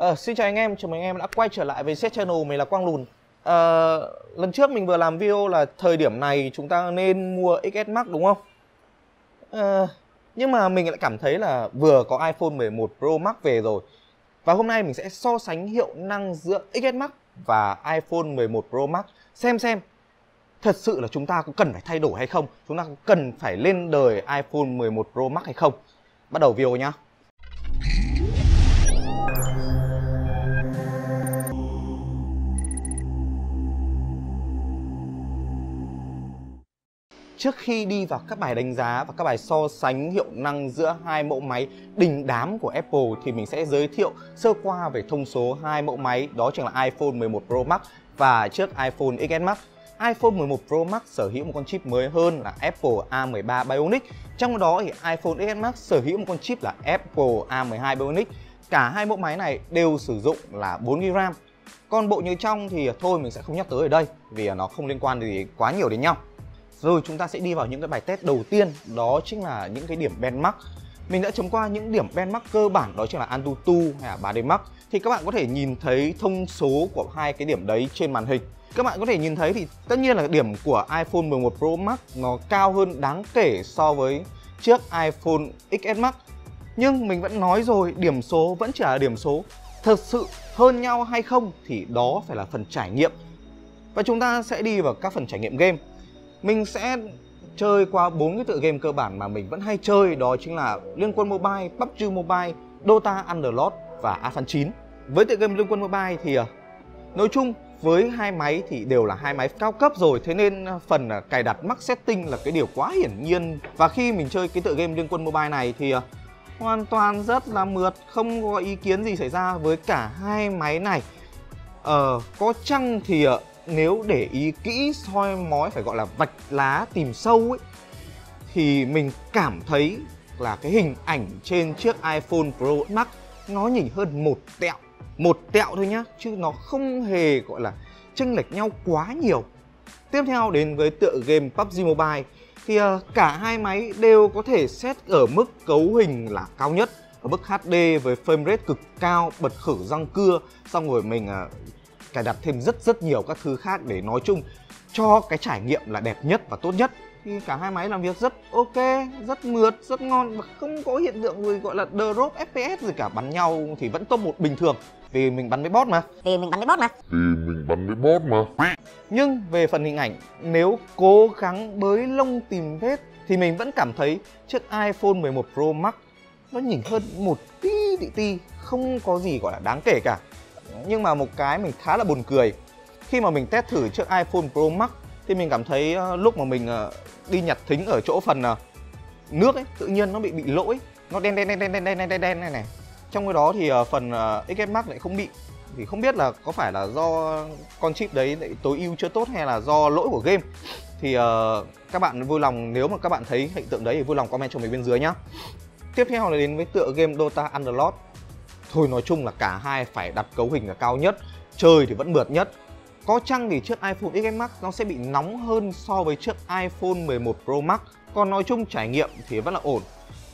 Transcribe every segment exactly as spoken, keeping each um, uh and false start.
À, xin chào anh em, chào mừng anh em đã quay trở lại với Z Channel, mình là Quang Lùn. à, Lần trước mình vừa làm video là thời điểm này chúng ta nên mua ích ét Max đúng không? à, Nhưng mà mình lại cảm thấy là vừa có iPhone mười một Pro Max về rồi. Và hôm nay mình sẽ so sánh hiệu năng giữa ích ét Max và iPhone mười một Pro Max, xem xem thật sự là chúng ta có cần phải thay đổi hay không, chúng ta có cần phải lên đời iPhone mười một Pro Max hay không. Bắt đầu video nhá. Trước khi đi vào các bài đánh giá và các bài so sánh hiệu năng giữa hai mẫu máy đình đám của Apple thì mình sẽ giới thiệu sơ qua về thông số hai mẫu máy, đó chính là iPhone mười một Pro Max và chiếc iPhone ích ét Max. iPhone mười một Pro Max sở hữu một con chip mới hơn là Apple A mười ba Bionic. Trong đó thì iPhone ích ét Max sở hữu một con chip là Apple A mười hai Bionic. Cả hai mẫu máy này đều sử dụng là bốn gi ga bai RAM. Còn bộ nhớ trong thì thôi mình sẽ không nhắc tới ở đây vì nó không liên quan gì quá nhiều đến nhau. Rồi chúng ta sẽ đi vào những cái bài test đầu tiên, đó chính là những cái điểm benchmark. Mình đã chấm qua những điểm benchmark cơ bản, đó chính là AnTuTu hay là ba D Mark. Thì các bạn có thể nhìn thấy thông số của hai cái điểm đấy trên màn hình. Các bạn có thể nhìn thấy thì tất nhiên là điểm của iPhone mười một Pro Max nó cao hơn đáng kể so với chiếc iPhone ích ét Max. Nhưng mình vẫn nói rồi, điểm số vẫn chỉ là điểm số. Thật sự hơn nhau hay không thì đó phải là phần trải nghiệm. Và chúng ta sẽ đi vào các phần trải nghiệm game. Mình sẽ chơi qua bốn cái tựa game cơ bản mà mình vẫn hay chơi, đó chính là Liên Quân Mobile, pê u bê giê Mobile, Dota Underlord và Asphalt chín. Với tựa game Liên Quân Mobile thì nói chung với hai máy thì đều là hai máy cao cấp rồi, thế nên phần cài đặt max setting là cái điều quá hiển nhiên. Và khi mình chơi cái tựa game Liên Quân Mobile này thì hoàn toàn rất là mượt, không có ý kiến gì xảy ra với cả hai máy này. Ờ, có chăng thì nếu để ý kỹ, soi mói, phải gọi là vạch lá tìm sâu ấy, thì mình cảm thấy là cái hình ảnh trên chiếc iPhone Pro Max nó nhỉnh hơn một tẹo. Một tẹo thôi nhá, chứ nó không hề gọi là chênh lệch nhau quá nhiều. Tiếp theo đến với tựa game pê u bê giê Mobile thì cả hai máy đều có thể xét ở mức cấu hình là cao nhất, ở mức hát đê với frame rate cực cao, bật khử răng cưa, xong rồi mình cài đặt thêm rất rất nhiều các thứ khác để nói chung cho cái trải nghiệm là đẹp nhất và tốt nhất. Thì cả hai máy làm việc rất ok, rất mượt, rất ngon và không có hiện tượng người gọi là drop ép pê ét rồi cả. Bắn nhau thì vẫn top một bình thường vì mình bắn với bot mà. Vì mình bắn với bot mà. Vì mình bắn với bot mà. Nhưng về phần hình ảnh, nếu cố gắng bới lông tìm vết thì mình vẫn cảm thấy chiếc iPhone mười một Pro Max nó nhỉnh hơn một tí tí tí, không có gì gọi là đáng kể cả. Nhưng mà một cái mình khá là buồn cười, khi mà mình test thử chiếc iPhone Pro Max thì mình cảm thấy lúc mà mình đi nhặt thính ở chỗ phần nước ấy, tự nhiên nó bị bị lỗi, nó đen đen đen đen đen đen đen đen này này. Trong cái đó thì phần ích ét Max lại không bị, thì không biết là có phải là do con chip đấy lại tối ưu chưa tốt hay là do lỗi của game. Thì các bạn vui lòng, nếu mà các bạn thấy hiện tượng đấy thì vui lòng comment cho mình bên dưới nhá. Tiếp theo là đến với tựa game Dota Underlord. Thôi nói chung là cả hai phải đặt cấu hình là cao nhất, chơi thì vẫn mượt nhất. Có chăng thì chiếc iPhone ích ét Max nó sẽ bị nóng hơn so với chiếc iPhone mười một Pro Max. Còn nói chung trải nghiệm thì vẫn là ổn.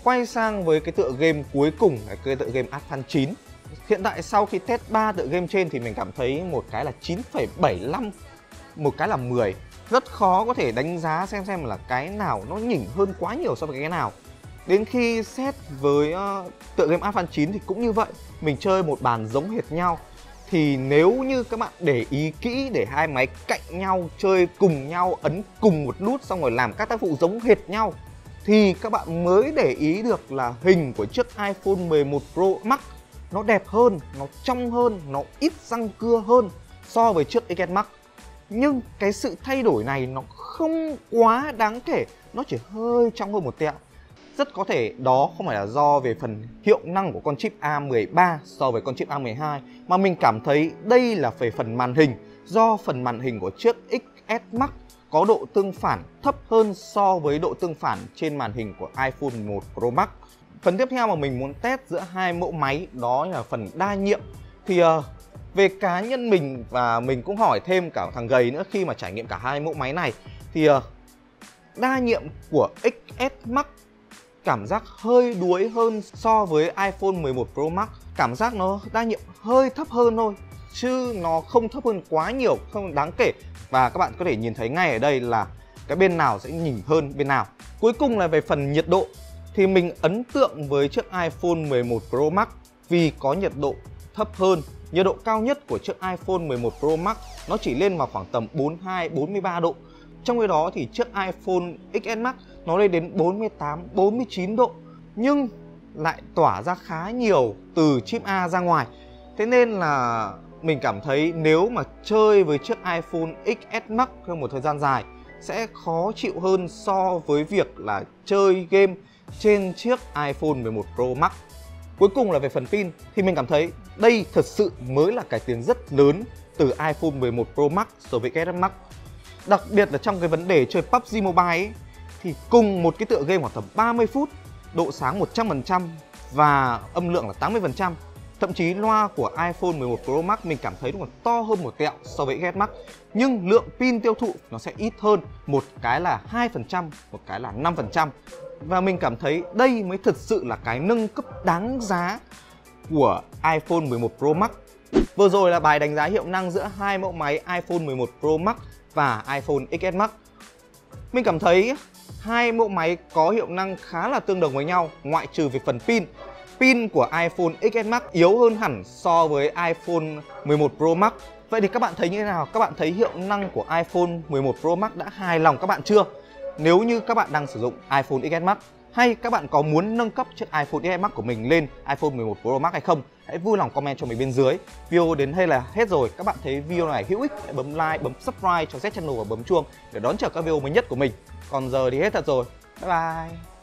Quay sang với cái tựa game cuối cùng là cái tựa game Asphalt chín. Hiện tại sau khi test ba tựa game trên thì mình cảm thấy một cái là chín phẩy bảy lăm, một cái là mười. Rất khó có thể đánh giá xem xem là cái nào nó nhỉnh hơn quá nhiều so với cái nào. Đến khi xét với uh, tựa game Asphalt chín thì cũng như vậy. Mình chơi một bàn giống hệt nhau. Thì nếu như các bạn để ý kỹ, để hai máy cạnh nhau, chơi cùng nhau, ấn cùng một nút, xong rồi làm các tác vụ giống hệt nhau, thì các bạn mới để ý được là hình của chiếc iPhone mười một Pro Max nó đẹp hơn, nó trong hơn, nó ít răng cưa hơn so với chiếc ích ét Max. Nhưng cái sự thay đổi này nó không quá đáng kể, nó chỉ hơi trong hơn một tẹo. Rất có thể đó không phải là do về phần hiệu năng của con chip A mười ba so với con chip A mười hai, mà mình cảm thấy đây là về phần màn hình, do phần màn hình của chiếc ích ét Max có độ tương phản thấp hơn so với độ tương phản trên màn hình của iPhone mười một Pro Max. Phần tiếp theo mà mình muốn test giữa hai mẫu máy đó là phần đa nhiệm. Thì uh, về cá nhân mình, và mình cũng hỏi thêm cả thằng gầy nữa khi mà trải nghiệm cả hai mẫu máy này, thì uh, đa nhiệm của ích ét Max cảm giác hơi đuối hơn so với iPhone mười một Pro Max. Cảm giác nó đa nhiệm hơi thấp hơn thôi, chứ nó không thấp hơn quá nhiều, không đáng kể. Và các bạn có thể nhìn thấy ngay ở đây là cái bên nào sẽ nhỉnh hơn bên nào. Cuối cùng là về phần nhiệt độ, thì mình ấn tượng với chiếc iPhone mười một Pro Max vì có nhiệt độ thấp hơn. Nhiệt độ cao nhất của chiếc iPhone mười một Pro Max nó chỉ lên vào khoảng tầm bốn mươi hai đến bốn mươi ba độ. Trong khi đó thì chiếc iPhone X S Max nó lên đến bốn mươi tám đến bốn mươi chín độ, nhưng lại tỏa ra khá nhiều từ chip A ra ngoài. Thế nên là mình cảm thấy nếu mà chơi với chiếc iPhone X S Max trong một thời gian dài sẽ khó chịu hơn so với việc là chơi game trên chiếc iPhone mười một Pro Max. Cuối cùng là về phần pin, thì mình cảm thấy đây thật sự mới là cải tiến rất lớn từ iPhone mười một Pro Max so với X S Max. Đặc biệt là trong cái vấn đề chơi pê u bê giê Mobile ấy, thì cùng một cái tựa game khoảng tầm ba mươi phút, độ sáng một trăm phần trăm và âm lượng là tám mươi phần trăm. Thậm chí loa của iPhone mười một Pro Max mình cảm thấy nó còn to hơn một tẹo so với X S Max. Nhưng lượng pin tiêu thụ nó sẽ ít hơn, một cái là hai phần trăm, một cái là năm phần trăm. Và mình cảm thấy đây mới thật sự là cái nâng cấp đáng giá của iPhone mười một Pro Max. Vừa rồi là bài đánh giá hiệu năng giữa hai mẫu máy iPhone mười một Pro Max và iPhone X S Max. Mình cảm thấy hai mẫu máy có hiệu năng khá là tương đồng với nhau, ngoại trừ về phần pin. Pin của iPhone X S Max yếu hơn hẳn so với iPhone mười một Pro Max. Vậy thì các bạn thấy như thế nào? Các bạn thấy hiệu năng của iPhone mười một Pro Max đã hài lòng các bạn chưa? Nếu như các bạn đang sử dụng iPhone X S Max, hay các bạn có muốn nâng cấp chiếc iPhone X S Max của mình lên iPhone mười một Pro Max hay không? Hãy vui lòng comment cho mình bên dưới. Video đến đây là hết rồi. Các bạn thấy video này hữu ích, hãy bấm like, bấm subscribe cho Z Channel và bấm chuông để đón chờ các video mới nhất của mình. Còn giờ thì hết thật rồi. Bye bye!